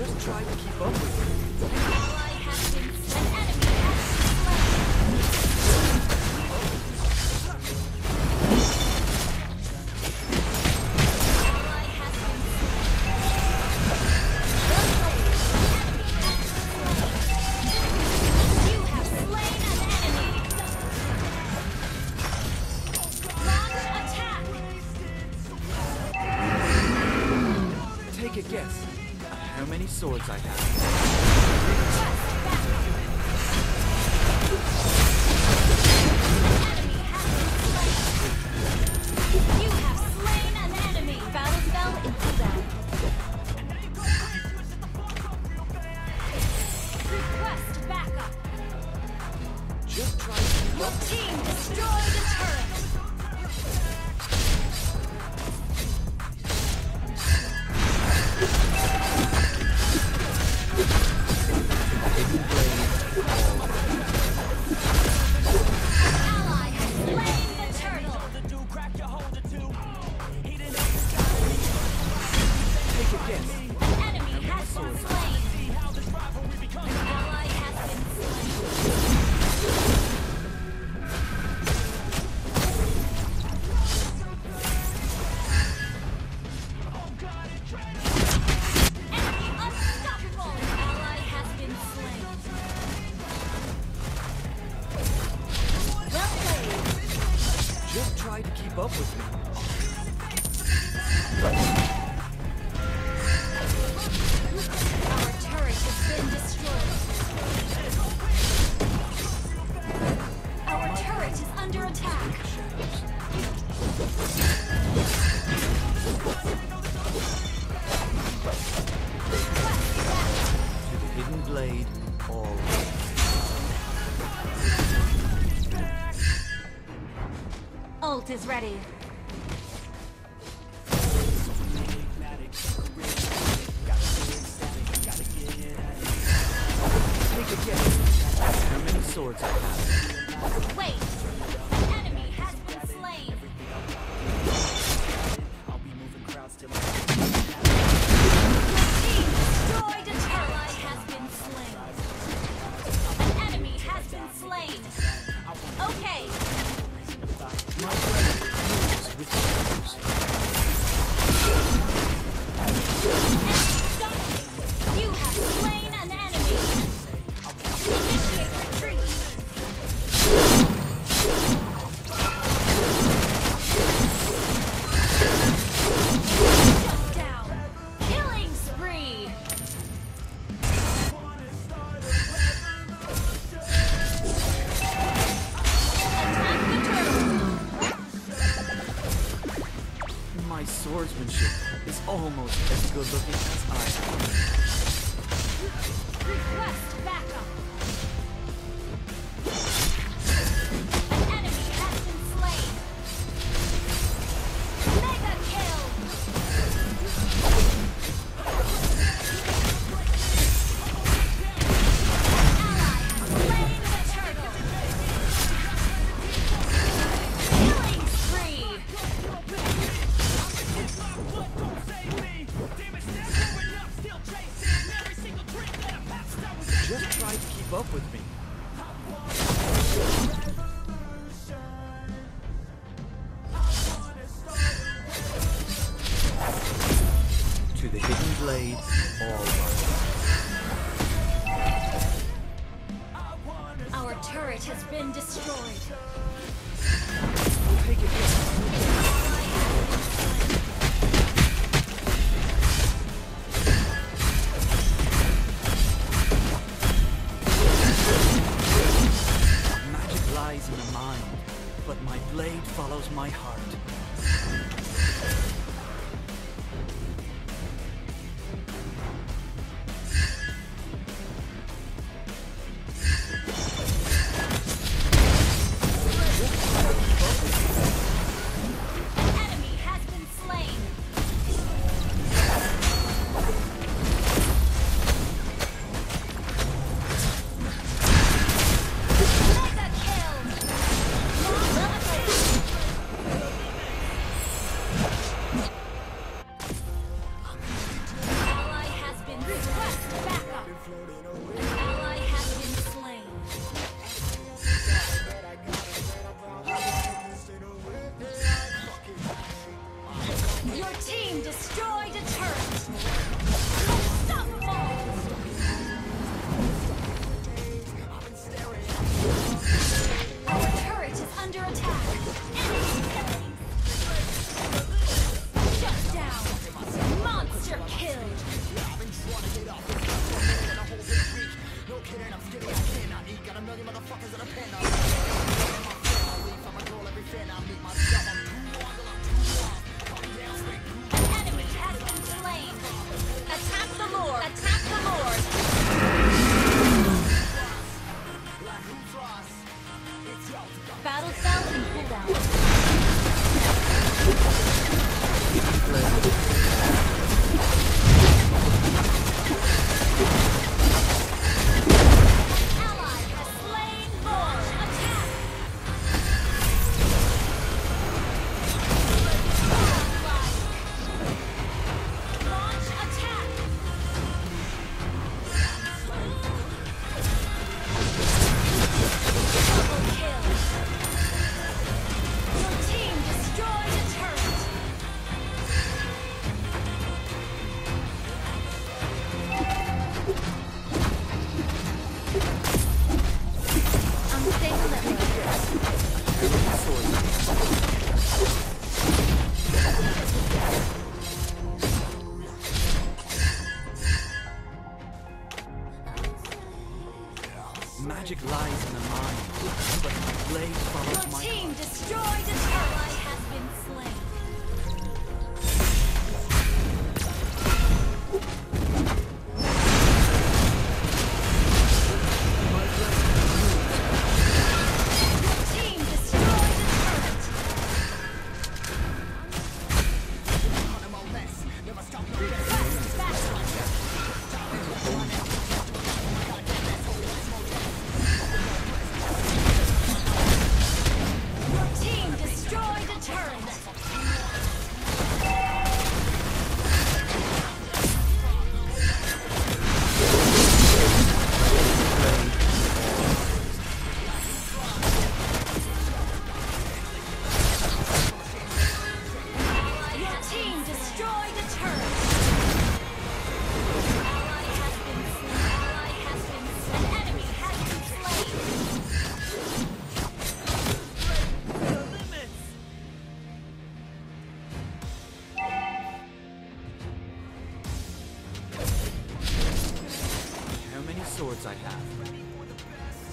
just trying to keep up with you. Take a guess at how many swords I have. You have slain an enemy. Battle fell into battle. Request backup. Just try to. Your team destroyed the turret. Up with me. Our turret has been destroyed. Our turret is under attack. To the hidden blade, all. Ult is ready. Take a guess. How many swords I have? Wait! An enemy has been slain! I'll be moving crowds till my team destroyed a turret! Ally has been slain! An enemy has been slain! Okay! My friend moves with arrows. You have slain an enemy. Initiate retreat. Shut down. Killing spree. My swordsmanship is almost as good looking as I am. Request backup! An enemy has been slain! Mega kill! An ally has slain the turtle! Up with me. To the hidden blade, all. Our turret has been destroyed. We'll take it down. In the mind, but my blade follows my heart. Magic lies in the mind, but my blade follows my heart. Your team destroyed an ally has been slain. Your team destroyed a turret. Swords I have. Ready for the best.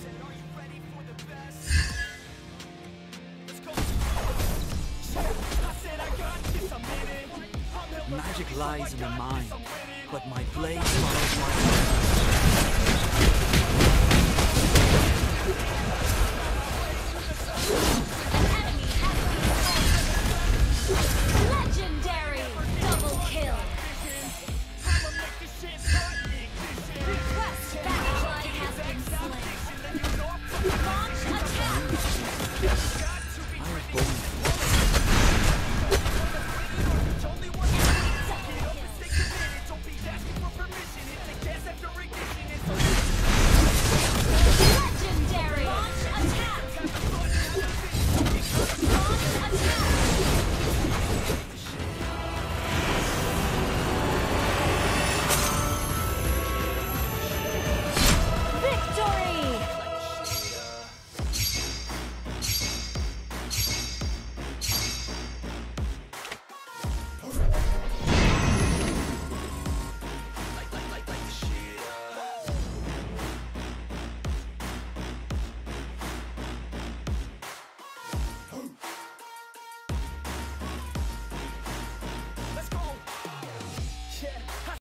Said, are you ready for the best? Let's go. I said I got this, I'm in it. Magic lies in the mind, but my blade follows my heart.